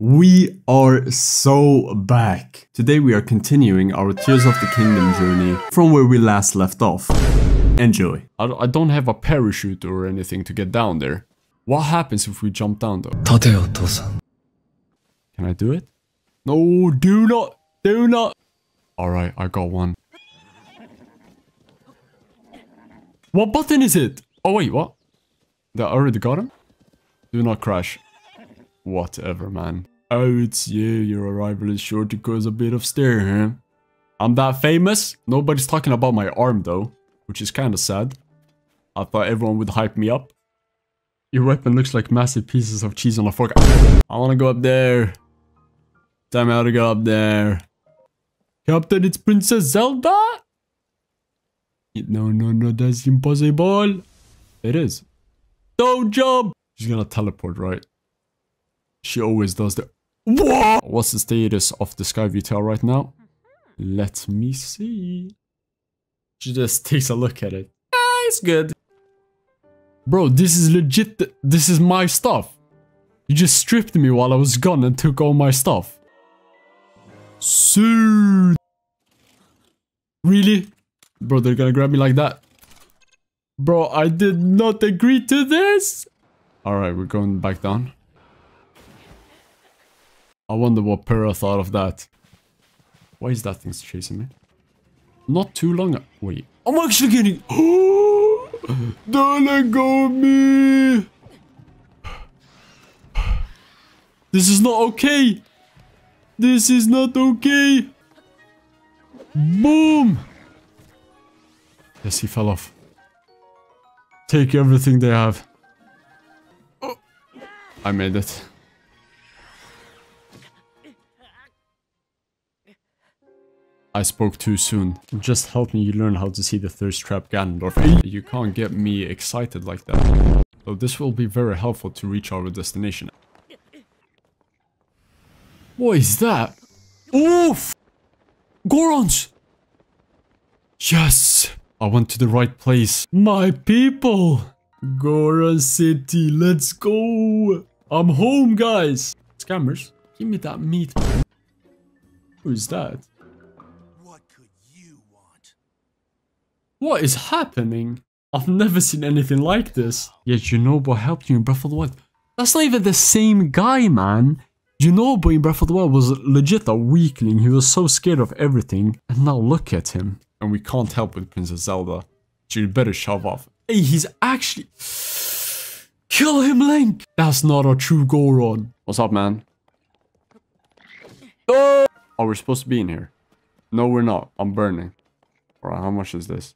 We are so back! Today we are continuing our Tears of the Kingdom journey from where we last left off. Enjoy! I don't have a parachute or anything to get down there. What happens if we jump down though? Can I do it? No, do not! Do not! Alright, I got one. What button is it? Oh wait, what? I already got him? Do not crash. Whatever, man. Oh, it's you. Your arrival is sure to cause a bit of stir, huh? I'm that famous? Nobody's talking about my arm, though. Which is kinda sad. I thought everyone would hype me up. Your weapon looks like massive pieces of cheese on a fork. I wanna go up there. Time out to go up there. Captain, it's Princess Zelda? No, no, no, that's impossible. It is. Don't jump! She's gonna teleport, right? She always does that. Whoa! What's the status of the Skyview Tower right now? Let me see. She just takes a look at it. Ah, it's good. Bro, this is legit. This is my stuff. You just stripped me while I was gone and took all my stuff. Soon. Really? Bro, they're gonna grab me like that. Bro, I did not agree to this. Alright, we're going back down. I wonder what Pyrrha thought of that. Why is that thing chasing me? Not too long. Wait. I'm actually getting. Don't let go of me. This is not okay. This is not okay. Boom. Yes, he fell off. Take everything they have. Oh. I made it. I spoke too soon. Just help me learn how to see the thirst trap, Ganondorf. You can't get me excited like that. So this will be very helpful to reach our destination. What is that? Oof! Gorons! Yes! I went to the right place. My people! Goron City, let's go! I'm home, guys! Scammers, give me that meat. Who is that? What is happening? I've never seen anything like this. Yet JunoBo helped you in Breath of the Wild. That's not even the same guy, man. JunoBo in Breath of the Wild was legit a weakling. He was so scared of everything. And now look at him. And we can't help with Princess Zelda. So you better shove off. Hey, he's actually... Kill him, Link! That's not a true Goron. What's up, man? Oh! Oh, we're supposed to be in here. No, we're not. I'm burning. Alright, how much is this?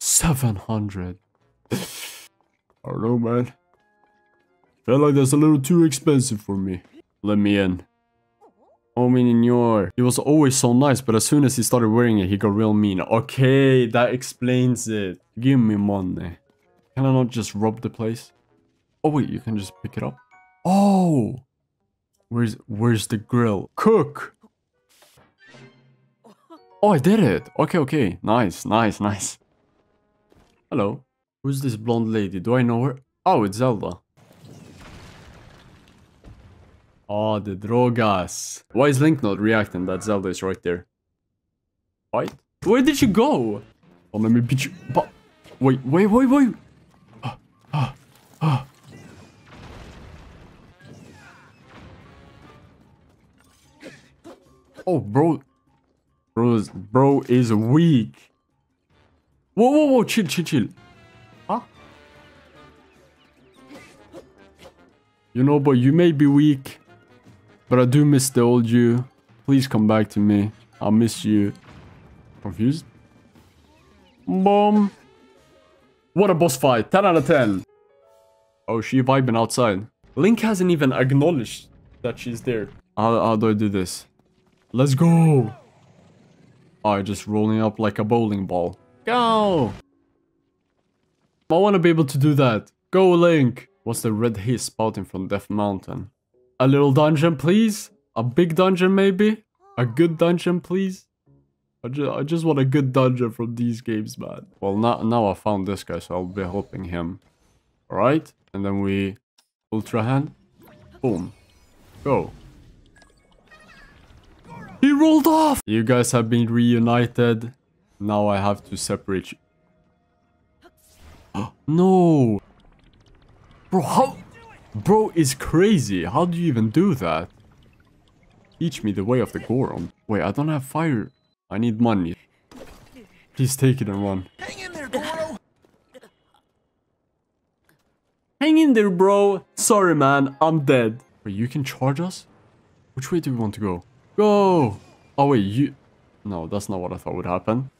700. I don't know, man. Felt like that's a little too expensive for me. Let me in. Ominyur. He was always so nice, but as soon as he started wearing it, he got real mean. Okay, that explains it. Give me money. Can I not just rob the place? Oh wait, you can just pick it up. Oh, where's the grill? Cook. Oh, I did it. Okay, okay, nice, nice, nice. Hello. Who's this blonde lady? Do I know her? Oh, it's Zelda. Oh, the drogas. Why is Link not reacting that Zelda is right there? Fight? Where did you go? Oh, let me beat you. But wait, wait, wait, wait. Oh, bro. Bro is weak. Whoa, whoa, whoa, chill, chill, chill. Huh? JunoBo, you may be weak, but I do miss the old you. Please come back to me. I miss you. Confused? Boom. What a boss fight. 10 out of 10. Oh, she vibing outside. Link hasn't even acknowledged that she's there. How do I do this? Let's go. Oh, just rolling up like a bowling ball. Go! I want to be able to do that. Go, Link! What's the red haze spouting from Death Mountain? A little dungeon, please? A big dungeon, maybe? A good dungeon, please? I just want a good dungeon from these games, man. Well, now I found this guy, so I'll be helping him. Alright? And then we... Ultrahand. Boom. Go. rolled off. You guys have been reunited. Now I have to separate you. No. Bro, how? Bro is crazy. How do you even do that? Teach me the way of the Goron. Wait, I don't have fire. I need money. Please take it and run. Hang in there, Goro. Hang in there, bro. Sorry, man. I'm dead. Wait, you can charge us? Which way do we want to go? Go! Oh, wait, you... No, that's not what I thought would happen.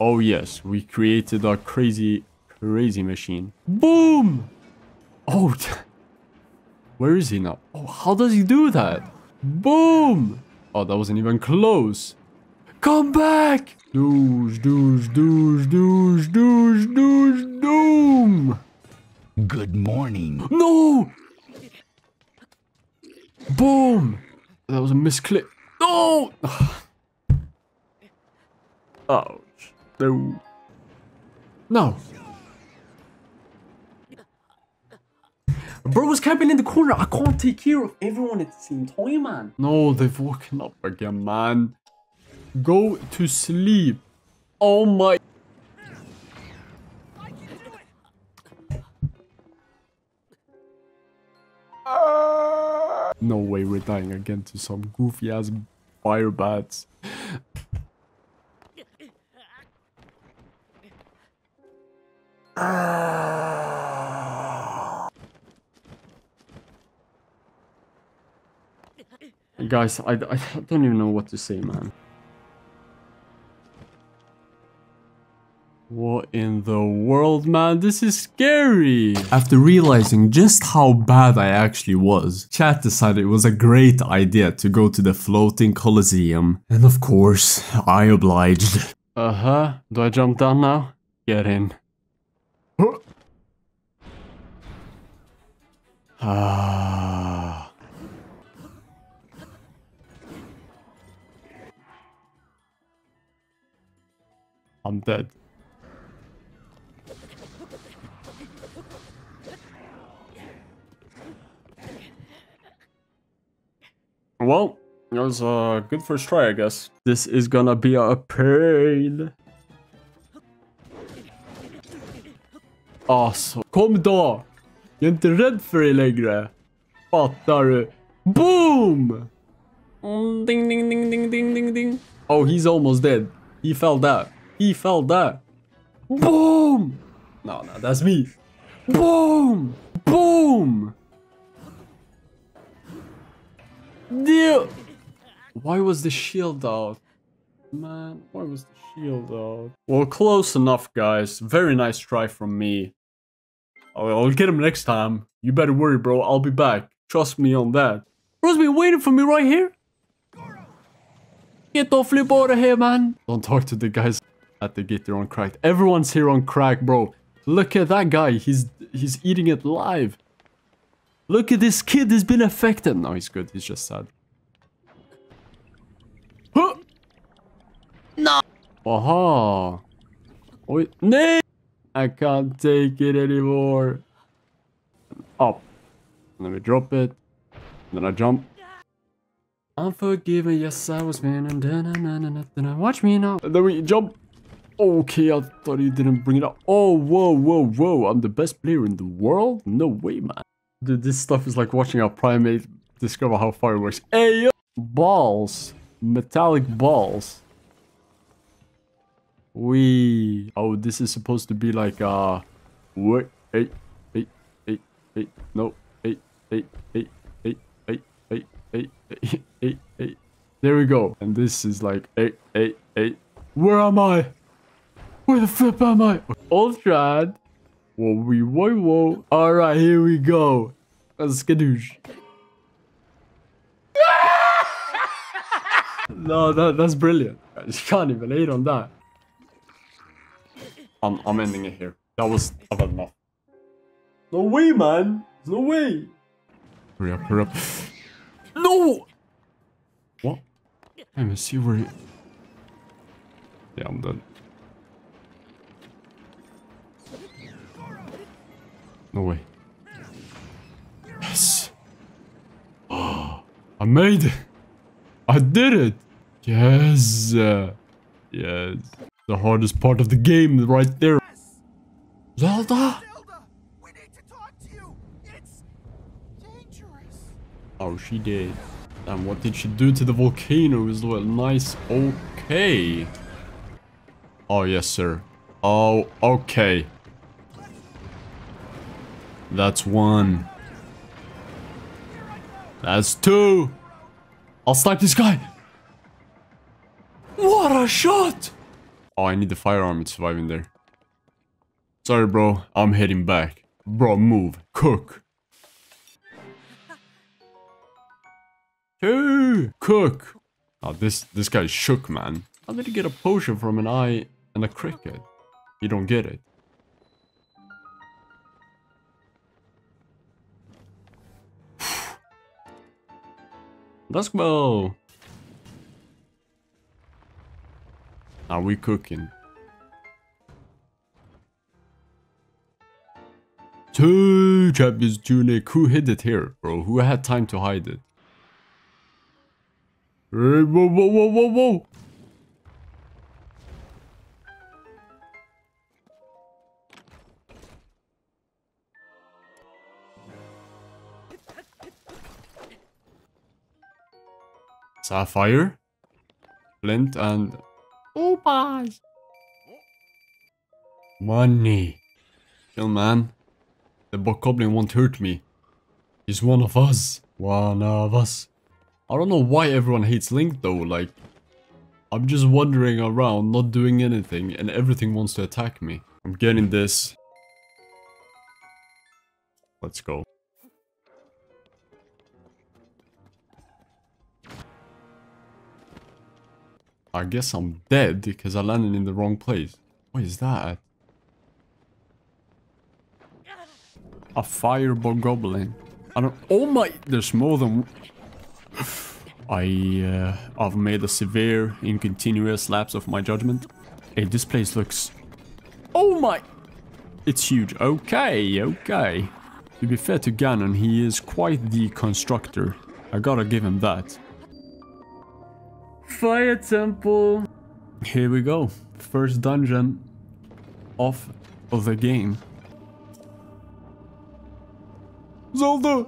Oh, yes. We created a crazy machine. Boom! Oh, where is he now? Oh, how does he do that? Boom! Oh, that wasn't even close. Come back! Doosh, doosh, doosh, doosh, doosh, doosh, doom! Good morning. No! Boom! That was a misclick. No! Ouch. No. No. Bro was camping in the corner. I can't take care of everyone at the same time, man. No, they've woken up again, man. Go to sleep. Oh my. No way we're dying again to some goofy ass fire bats. Guys, I don't even know what to say, man. What in the world, man? This is scary! After realizing just how bad I actually was, chat decided it was a great idea to go to the floating Colosseum. And of course, I obliged. Uh-huh. Do I jump down now? Get in. Ah. I'm dead. Well, that was a good first try, I guess. This is gonna be a pain. Alltså, kom då! Jag är inte rädd för dig längre. Fattar du? Boom! Ding, ding, ding, ding, ding, ding, ding. Oh, he's almost dead. He fell down. He fell down. Boom! No, that's me. Boom! Boom! Dude. Why was the shield out? Man, why was the shield out? Well, close enough, guys. Very nice try from me. I'll get him next time. You better worry, bro. I'll be back. Trust me on that. Bro's been waiting for me right here. Get the flip out of here, man. Don't talk to the guys at the gate. They're on crack. Everyone's here on crack, bro. Look at that guy. He's eating it live. Look at this kid, he's been affected. No, he's good, he's just sad. Huh? No! Aha! Wait, no! I can't take it anymore. Up. Let me drop it. Then I jump. I'm forgiven, yes I was man. And then watch me now. And then we jump. Okay, I thought you didn't bring it up. Oh, whoa, whoa, whoa. I'm the best player in the world? No way, man. Dude, this stuff is like watching a primate discover how fire works. Ayo! Balls. Metallic balls. Wee. Oh, this is supposed to be like a... Wait. Hey. Hey. Hey. Hey. No. Hey. Hey. Hey. Hey. Hey. Hey. Hey. Hey. Hey. Hey. There we go. And this is like... Hey. Hey. Hey. Where am I? Where the flip am I? Ultrad. Whoa, wee, whoa, whoa. Alright, here we go. Let's skadoosh. No, that's brilliant. You can't even hate on that. I'm ending it here. That was enough. No way, man. No way. Hurry up, hurry up. No! What? Let me see where he... Yeah, I'm done. No way. Yes. Oh, I made it. I did it. Yes. Yes. The hardest part of the game right there. Yes. Zelda? We need to talk to you. It's dangerous. Oh, she did. And what did she do to the volcano as well? Nice. Okay. Oh, yes, sir. Oh, okay. That's one. That's two. I'll snipe this guy. What a shot. Oh, I need the firearm to survive in there. Sorry, bro. I'm heading back. Bro, move. Cook. Hey, cook. Oh, this guy shook, man. How did he get a potion from an eye and a cricket? You don't get it. Let's go. Are we cooking? Two champions tunic. Who hid it here, bro? Who had time to hide it? Whoa, whoa, whoa, whoa, whoa. Sapphire, flint, and Opal. Money. Kill, man. The bokoblin won't hurt me. He's one of us. One of us. I don't know why everyone hates Link though. Like, I'm just wandering around, not doing anything, and everything wants to attack me. I'm getting this. Let's go. I guess I'm dead because I landed in the wrong place. What is that? A fire bokoblin. I don't. Oh my! There's more than. I've made a severe, incontinuous lapse of my judgment. Hey, this place looks. Oh my! It's huge. Okay, okay. To be fair to Ganon, he is quite the constructor. I gotta give him that. Fire temple. Here we go. First dungeon of the game. Zelda!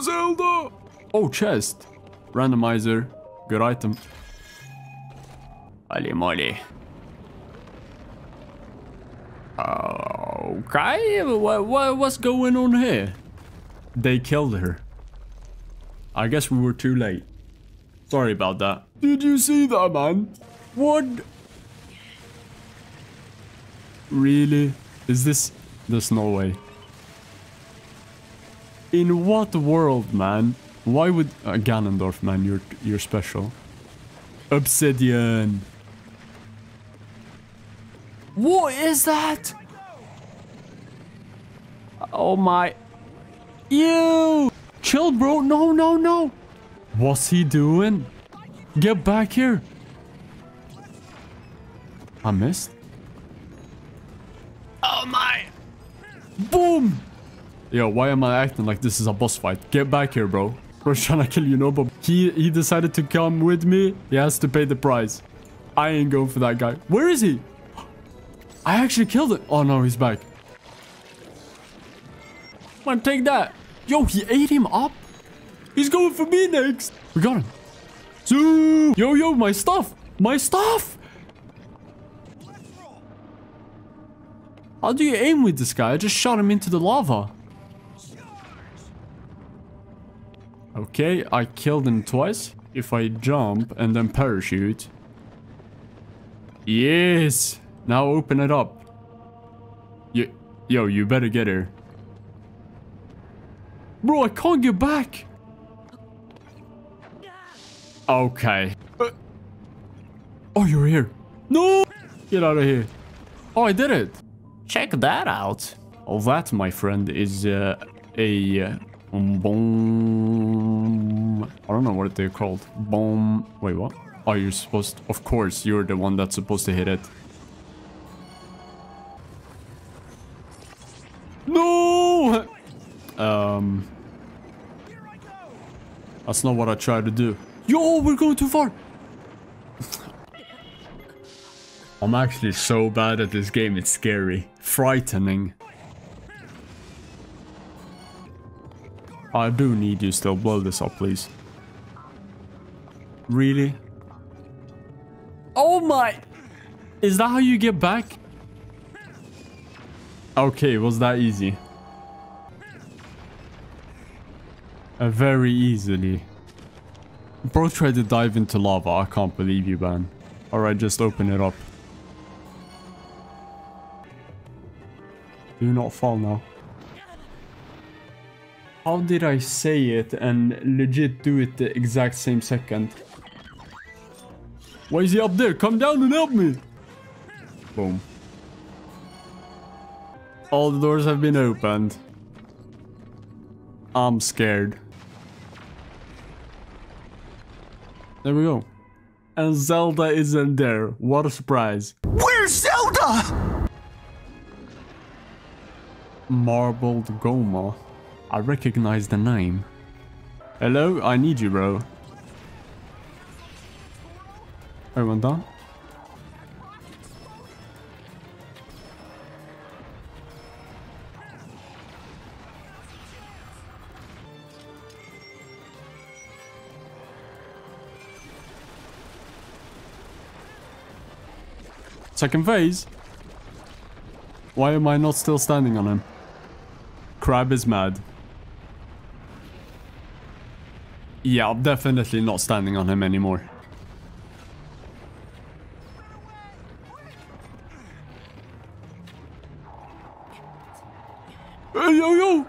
Zelda! Oh, chest. Randomizer. Good item. Holy moly. Okay, what's going on here? They killed her. I guess we were too late. Sorry about that. Did you see that, man? What? Really? Is this... There's no way. In what world, man? Why would... Ganondorf, man, you're special. Obsidian. What is that? Oh my... Ew! Chill, bro. No, no, no. What's he doing? Get back here. I missed. Oh my. Boom. Yo, why am I acting like this is a boss fight? Get back here, bro. We're trying to kill JunoBo. He decided to come with me. He has to pay the price. I ain't going for that guy. Where is he? I actually killed him. Oh no, he's back. Come on, take that. Yo, he ate him up. He's going for me next. We got him. Zoo. Yo, yo, my stuff. My stuff. How do you aim with this guy? I just shot him into the lava. Okay, I killed him twice. If I jump and then parachute. Yes. Now open it up. Yo, you better get here. Bro, I can't get back. Okay. Oh, you're here. No! Get out of here. Oh, I did it. Check that out. Oh, that, my friend, is boom. I don't know what they're called. Boom. Wait, what? Oh, you're supposed to... Of course, you're the one that's supposed to hit it. No! That's not what I tried to do. Yo, we're going too far. I'm actually so bad at this game, it's scary. Frightening. I do need you still. Blow this up, please. Really? Oh my! Is that how you get back? Okay, was that easy? Very easily. Bro tried to dive into lava. I can't believe you, man. Alright, just open it up. Do not fall now. How did I say it and legit do it the exact same second? Why is he up there? Come down and help me! Boom. All the doors have been opened. I'm scared. There we go. And Zelda isn't there. What a surprise. Where's Zelda? Marbled Goma. I recognize the name. Hello? I need you, bro. I went down. Second phase? Why am I not still standing on him? Crab is mad. Yeah, I'm definitely not standing on him anymore. Hey, yo, yo!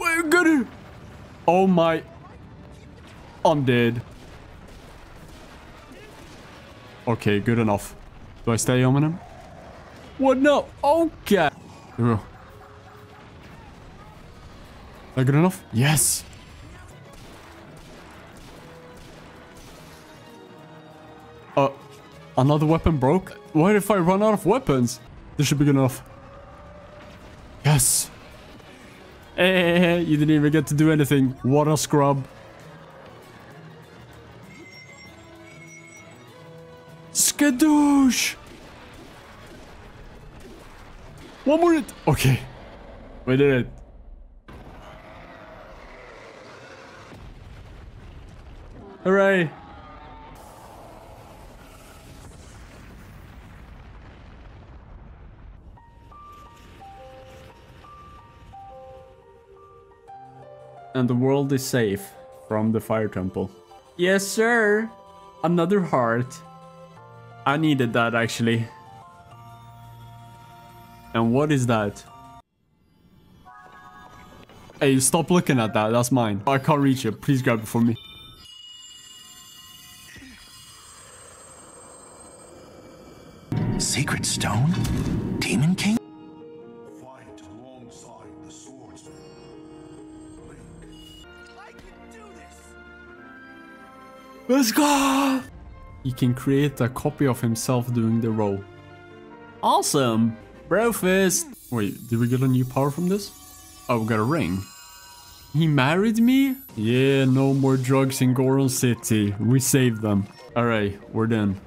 Wait, get him! Oh my... I'm dead. Okay, good enough. Do I stay on him? What? No! Okay! Is that good enough? Yes! Another weapon broke? What if I run out of weapons? This should be good enough. Yes! Hey, you didn't even get to do anything. What a scrub. Skadoosh! One more hit! Okay. We did it. Hooray! And the world is safe from the fire temple. Yes, sir. Another heart. I needed that, actually. And what is that? Hey, stop looking at that. That's mine. I can't reach it. Please grab it for me. Sacred stone? Demon King? Let's go! He can create a copy of himself doing the role. Awesome! Brofist! Wait, did we get a new power from this? Oh, we got a ring. He married me? Yeah, no more drugs in Goron City. We saved them. Alright, we're done.